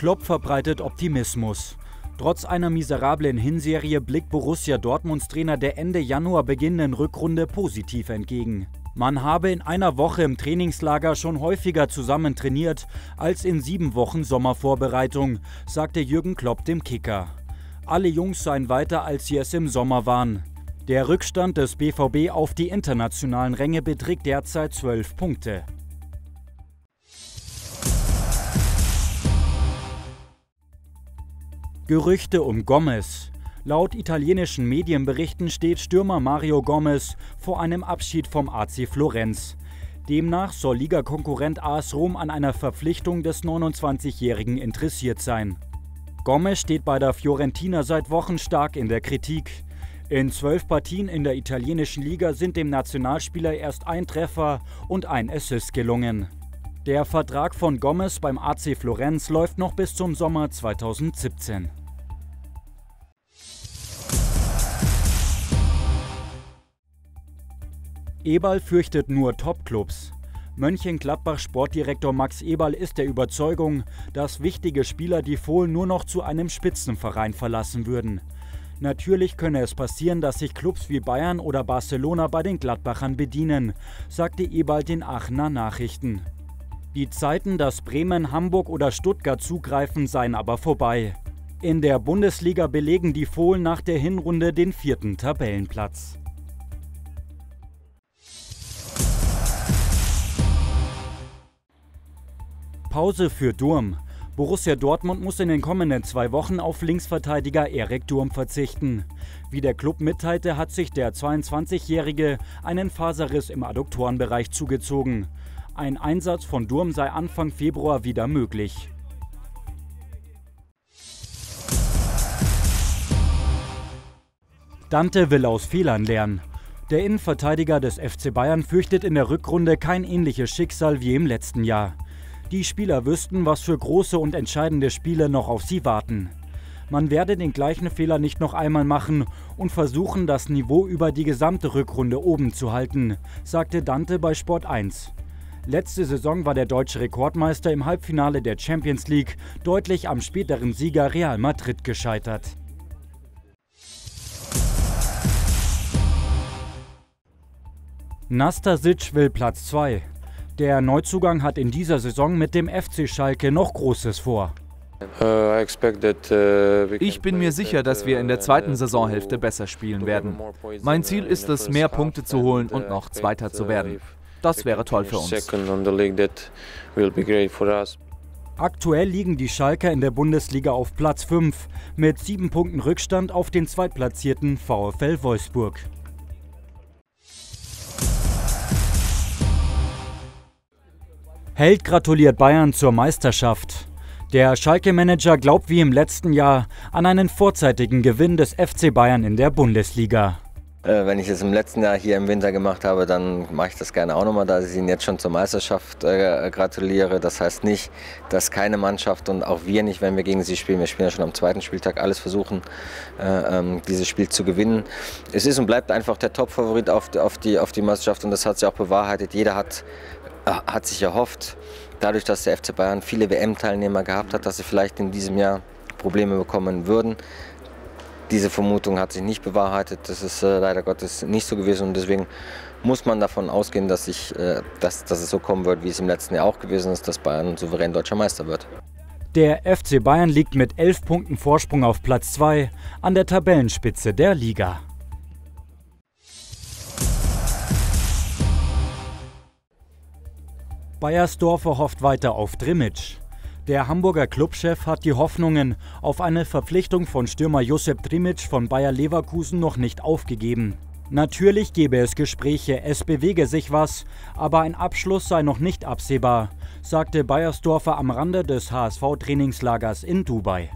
Klopp verbreitet Optimismus. Trotz einer miserablen Hinserie blickt Borussia Dortmunds Trainer der Ende Januar beginnenden Rückrunde positiv entgegen. Man habe in einer Woche im Trainingslager schon häufiger zusammen trainiert als in 7 Wochen Sommervorbereitung, sagte Jürgen Klopp dem Kicker. Alle Jungs seien weiter, als sie es im Sommer waren. Der Rückstand des BVB auf die internationalen Ränge beträgt derzeit 12 Punkte. Gerüchte um Gomez. Laut italienischen Medienberichten steht Stürmer Mario Gomez vor einem Abschied vom AC Florenz. Demnach soll Ligakonkurrent AS Rom an einer Verpflichtung des 29-Jährigen interessiert sein. Gomez steht bei der Fiorentina seit Wochen stark in der Kritik. In 12 Partien in der italienischen Liga sind dem Nationalspieler erst ein Treffer und ein Assist gelungen. Der Vertrag von Gomez beim AC Florenz läuft noch bis zum Sommer 2017. Eberl fürchtet nur Top-Clubs. Mönchengladbach-Sportdirektor Max Eberl ist der Überzeugung, dass wichtige Spieler die Fohlen nur noch zu einem Spitzenverein verlassen würden. Natürlich könne es passieren, dass sich Clubs wie Bayern oder Barcelona bei den Gladbachern bedienen, sagte Eberl den Aachener Nachrichten. Die Zeiten, dass Bremen, Hamburg oder Stuttgart zugreifen, seien aber vorbei. In der Bundesliga belegen die Fohlen nach der Hinrunde den 4. Tabellenplatz. Pause für Durm. Borussia Dortmund muss in den kommenden 2 Wochen auf Linksverteidiger Erik Durm verzichten. Wie der Club mitteilte, hat sich der 22-Jährige einen Faserriss im Adduktorenbereich zugezogen. Ein Einsatz von Durm sei Anfang Februar wieder möglich. Dante will aus Fehlern lernen. Der Innenverteidiger des FC Bayern fürchtet in der Rückrunde kein ähnliches Schicksal wie im letzten Jahr. Die Spieler wüssten, was für große und entscheidende Spiele noch auf sie warten. Man werde den gleichen Fehler nicht noch einmal machen und versuchen, das Niveau über die gesamte Rückrunde oben zu halten, sagte Dante bei Sport 1. Letzte Saison war der deutsche Rekordmeister im Halbfinale der Champions League deutlich am späteren Sieger Real Madrid gescheitert. Nastasic will Platz 2. Der Neuzugang hat in dieser Saison mit dem FC Schalke noch Großes vor. Ich bin mir sicher, dass wir in der zweiten Saisonhälfte besser spielen werden. Mein Ziel ist es, mehr Punkte zu holen und noch Zweiter zu werden. Das wäre toll für uns. Aktuell liegen die Schalker in der Bundesliga auf Platz 5 mit 7 Punkten Rückstand auf den zweitplatzierten VfL Wolfsburg. Heldt gratuliert Bayern zur Meisterschaft. Der Schalke-Manager glaubt wie im letzten Jahr an einen vorzeitigen Gewinn des FC Bayern in der Bundesliga. Wenn ich es im letzten Jahr hier im Winter gemacht habe, dann mache ich das gerne auch nochmal, da ich Ihnen jetzt schon zur Meisterschaft gratuliere. Das heißt nicht, dass keine Mannschaft und auch wir nicht, wenn wir gegen sie spielen, wir spielen ja schon am 2. Spieltag, alles versuchen, dieses Spiel zu gewinnen. Es ist und bleibt einfach der Top-Favorit auf die Meisterschaft und das hat sich auch bewahrheitet. Jeder hat sich erhofft, dadurch, dass der FC Bayern viele WM-Teilnehmer gehabt hat, dass sie vielleicht in diesem Jahr Probleme bekommen würden. Diese Vermutung hat sich nicht bewahrheitet, das ist leider Gottes nicht so gewesen und deswegen muss man davon ausgehen, dass es so kommen wird, wie es im letzten Jahr auch gewesen ist, dass Bayern souverän deutscher Meister wird. Der FC Bayern liegt mit 11 Punkten Vorsprung auf Platz 2 an der Tabellenspitze der Liga. Beyersdorfer hofft weiter auf Drmic. Der Hamburger Clubchef hat die Hoffnungen auf eine Verpflichtung von Stürmer Josip Drmic von Bayer Leverkusen noch nicht aufgegeben. Natürlich gebe es Gespräche, es bewege sich was, aber ein Abschluss sei noch nicht absehbar, sagte Beyersdorfer am Rande des HSV-Trainingslagers in Dubai.